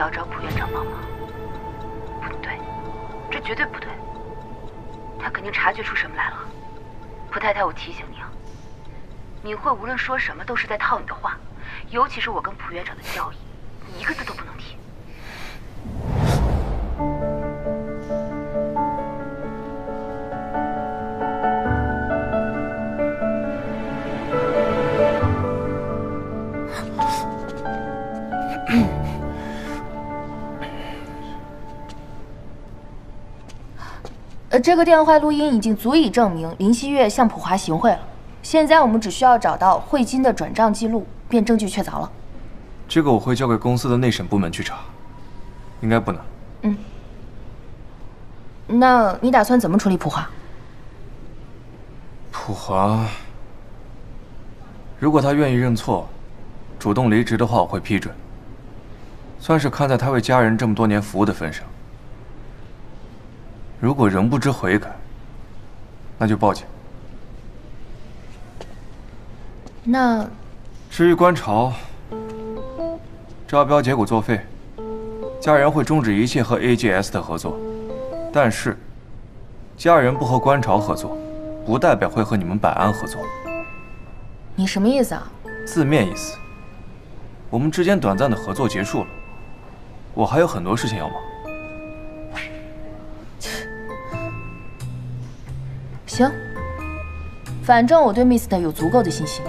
要找朴院长帮忙？不对，这绝对不对。他肯定察觉出什么来了。朴太太，我提醒你啊，你会无论说什么都是在套你的话，尤其是我跟朴院长的交易，你一个字都不能提。 这个电话录音已经足以证明林希月向普华行贿了。现在我们只需要找到汇金的转账记录，便证据确凿了。这个我会交给公司的内审部门去查，应该不难。嗯。那你打算怎么处理普华？普华，如果他愿意认错，主动离职的话，我会批准。算是看在他为家人这么多年服务的份上。 如果仍不知悔改，那就报警。那至于观潮，招标结果作废，家人会终止一切和 AGS 的合作，但是家人不和观潮合作，不代表会和你们百安合作。你什么意思啊？字面意思，我们之间短暂的合作结束了，我还有很多事情要忙。 行，反正我对 Mister 有足够的信心。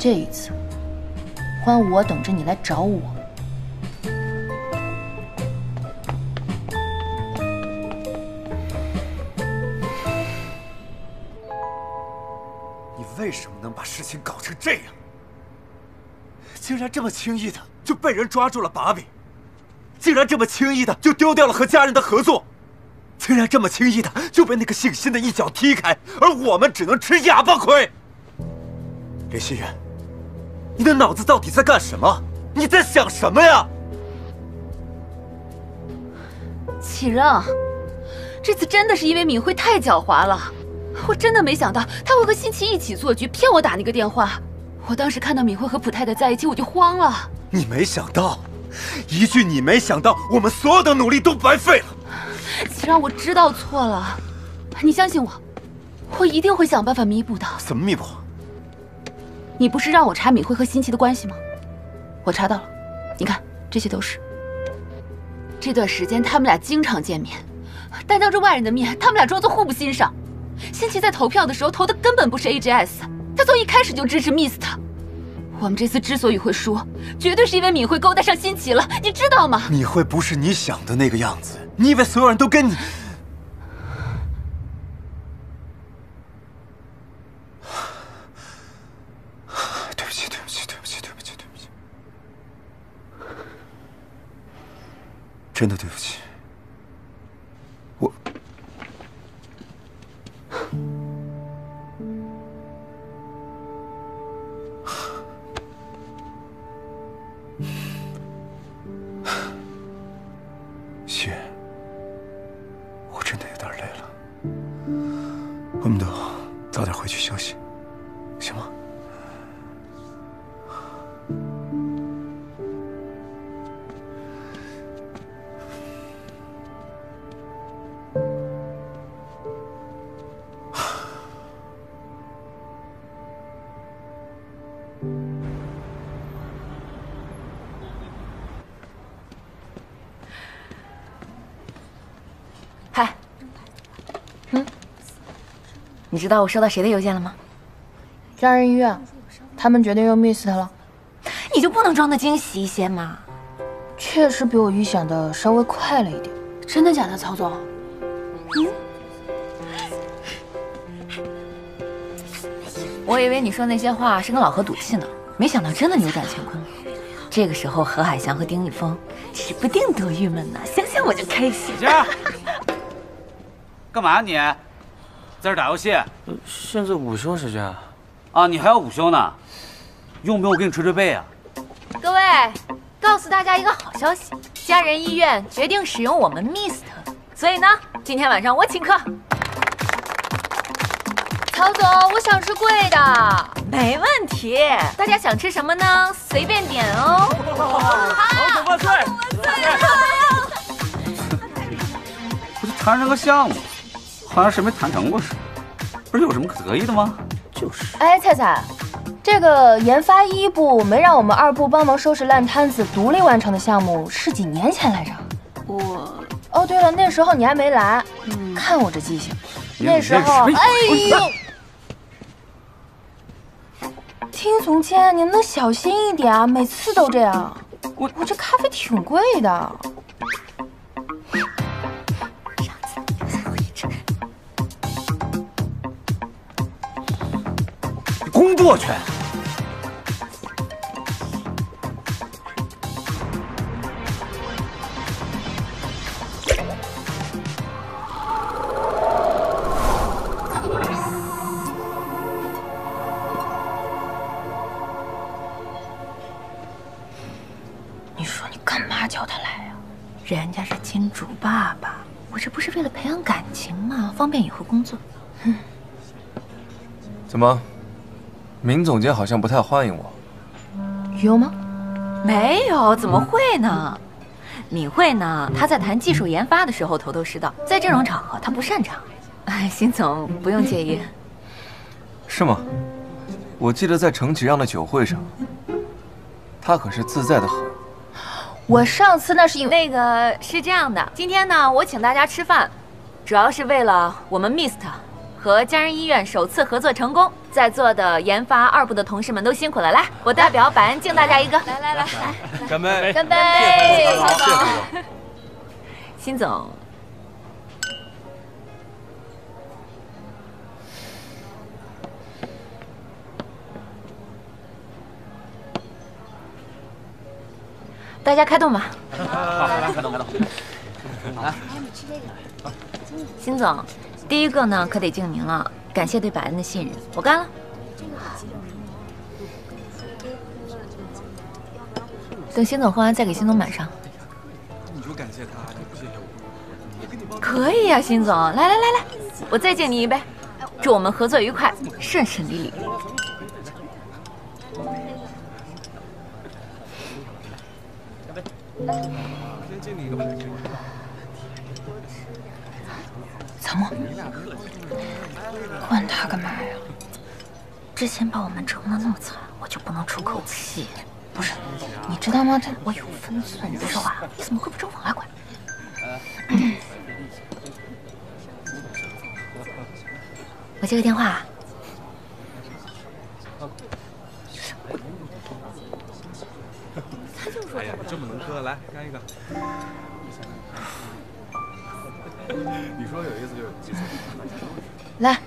这一次，换我等着你来找我。你为什么能把事情搞成这样？竟然这么轻易的就被人抓住了把柄，竟然这么轻易的就丢掉了和家人的合作。 竟然这么轻易的就被那个姓辛的一脚踢开，而我们只能吃哑巴亏。林希远，你的脑子到底在干什么？你在想什么呀？启让，这次真的是因为敏慧太狡猾了，我真的没想到她会和辛奇一起做局，骗我打那个电话。我当时看到敏慧和普太太在一起，我就慌了。你没想到，一句你没想到，我们所有的努力都白费了。 启让，我知道错了，你相信我，我一定会想办法弥补的。怎么弥补？你不是让我查敏慧和辛奇的关系吗？我查到了，你看，这些都是。这段时间他们俩经常见面，但当着外人的面，他们俩装作互不欣赏。辛奇在投票的时候投的根本不是 AGS， 他从一开始就支持 Mist。我们这次之所以会输，绝对是因为敏慧勾搭上辛奇了，你知道吗？敏慧不是你想的那个样子。 你以为所有人都跟你？对不起，对不起，对不起，对不起，对不起，真的对不起。我，希月。 真的有点累了，我们都早点回去休息，行吗？嗨，你知道我收到谁的邮件了吗？家人医院，他们决定用 Mist 了。你就不能装的惊喜一些吗？确实比我预想的稍微快了一点。真的假的，曹总？我以为你说那些话是跟老何赌气呢，没想到真的扭转乾坤。这个时候，何海翔和丁一峰指不定多郁闷呢，想想我就开心。干嘛你？在这打游戏？现在午休时间啊！啊，你还要午休呢？用不用我给你捶捶背啊？各位，告诉大家一个好消息，家人医院决定使用我们 Mist， 所以呢，今天晚上我请客。唐总，我想吃贵的。没问题，大家想吃什么呢？随便点哦。唐总万岁！不是谈上个项目，好像是没谈成过似的，不是有什么可得意的吗？就是。哎，菜菜。 这个研发一部没让我们二部帮忙收拾烂摊子，独立完成的项目是几年前来着？哦，对了，那时候你还没来，看我这记性。那时候，哎呦，听总监，您能小心一点啊，每次都这样。我这咖啡挺贵的。上次你留下我一只。工作去。 人家是金主爸爸，我这不是为了培养感情吗？方便以后工作。怎么，明总监好像不太欢迎我？有吗？没有，怎么会呢？敏慧呢？她在谈技术研发的时候头头是道，在这种场合她不擅长。哎，辛总不用介意。是吗？我记得在程启让的酒会上，她可是自在的很。 我上次那是因为是这样的，今天呢，我请大家吃饭，主要是为了我们 Mist 和家人医院首次合作成功，在座的研发二部的同事们都辛苦了，来，我代表百恩敬大家一个，来来来，干杯，干杯，辛总，辛总，大家开动吧！好，开动，开动！啊，辛总，第一个呢可得敬您了，感谢对百恩的信任，我干了。等辛总喝完再给辛总满上。你说感谢他，你不谢谢我？可以呀，辛总，来来来来，我再敬你一杯，祝我们合作愉快，顺顺利利。 先敬你一个吧。草木，管他干嘛呀？之前把我们折磨的那么惨，我就不能出口气？不是，你知道吗？这我有分寸，你说话，你怎么会不知往外拐？我接个电话啊。 哎呀，这么能喝，来干一个！你说有意思就有意思。来。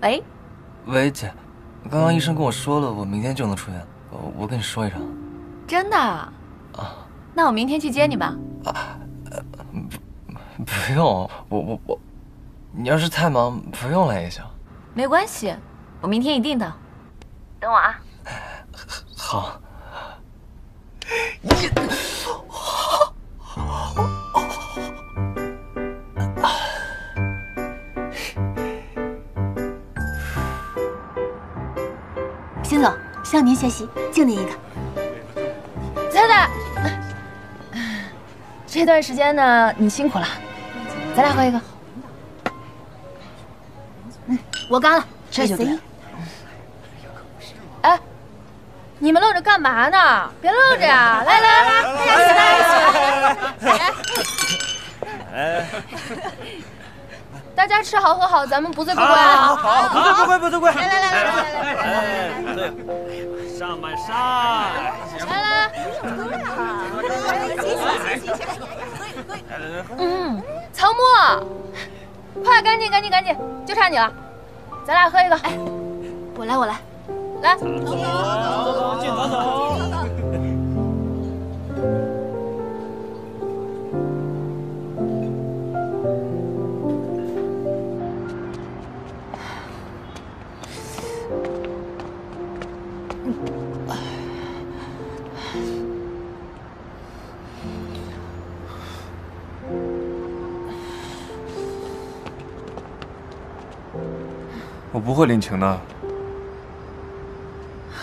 喂。喂，姐，刚刚医生跟我说了，我明天就能出院了。我跟你说一声。真的？啊。那我明天去接你吧。不用，我，你要是太忙，不用了也行。没关系。 我明天一定到，等我啊！好。辛总，向您学习，敬您一个。菜菜，这段时间呢，你辛苦了，咱俩喝一个。我干了，这就对。 哎，你们愣着干嘛呢？别愣着呀！来来来，大家吃好喝好，咱们不醉不归啊！好，不醉不归！来，上吧上！来，曹木，快，赶紧，就差你了，咱俩喝一个。哎，我来。 来，走。我不会领情的。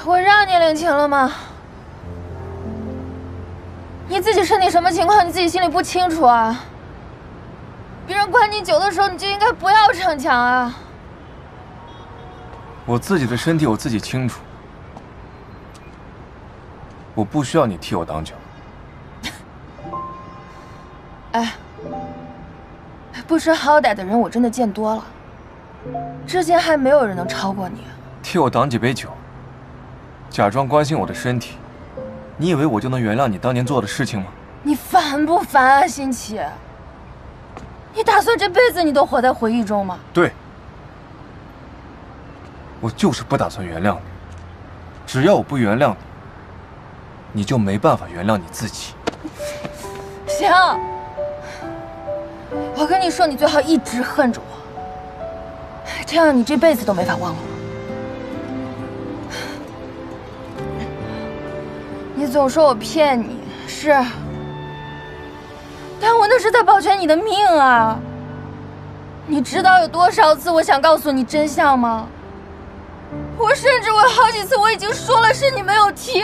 我让你领情了吗？你自己身体什么情况，你自己心里不清楚啊。别人灌你酒的时候，你就应该不要逞强啊。我自己的身体我自己清楚，我不需要你替我挡酒。哎。 不识好歹的人，我真的见多了。至今还没有人能超过你。替我挡几杯酒，假装关心我的身体，你以为我就能原谅你当年做的事情吗？你烦不烦啊，新奇？你打算这辈子你都活在回忆中吗？对，我就是不打算原谅你。只要我不原谅你，你就没办法原谅你自己。行。 我跟你说，你最好一直恨着我，这样你这辈子都没法忘了我。你总说我骗你，是，但我那是在保全你的命啊！你知道有多少次我想告诉你真相吗？我甚至我好几次我已经说了，是你没有听。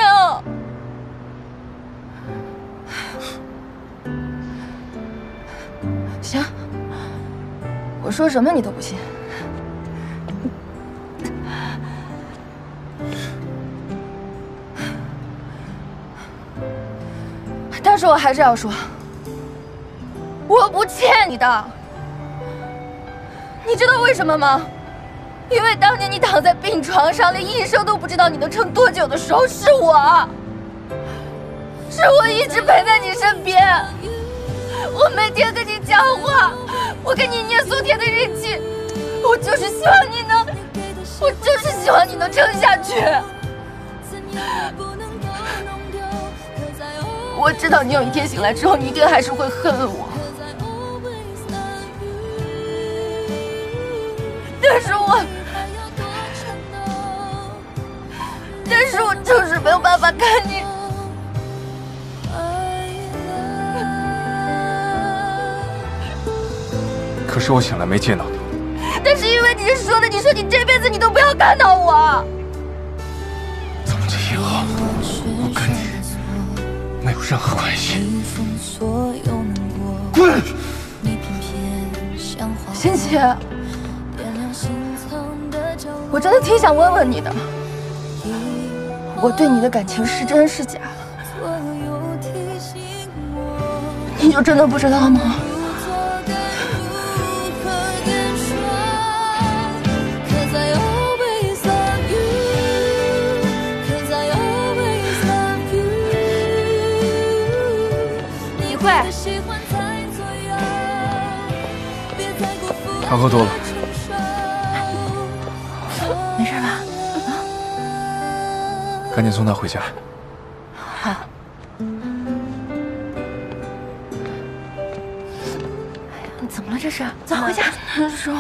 行，我说什么你都不信。但是我还是要说，我不欠你的。你知道为什么吗？因为当年你躺在病床上，连医生都不知道你能撑多久的时候，是我一直陪在你身边。 我每天跟你讲话，我给你念苏铁的日记，我就是希望你能撑下去。我知道你有一天醒来之后，你一定还是会恨我，但是我就是没有办法看你。 可是我醒来没见到你，但是因为你说的，你说你这辈子你都不要看到我。从今以后，我跟你没有任何关系。滚！欣琪，我真的挺想问问你的，我对你的感情是真是假？你就真的不知道吗？ 他喝多了，没事吧？啊，赶紧送他回家。好。哎呀，你怎么了？这是？走，回家。难受。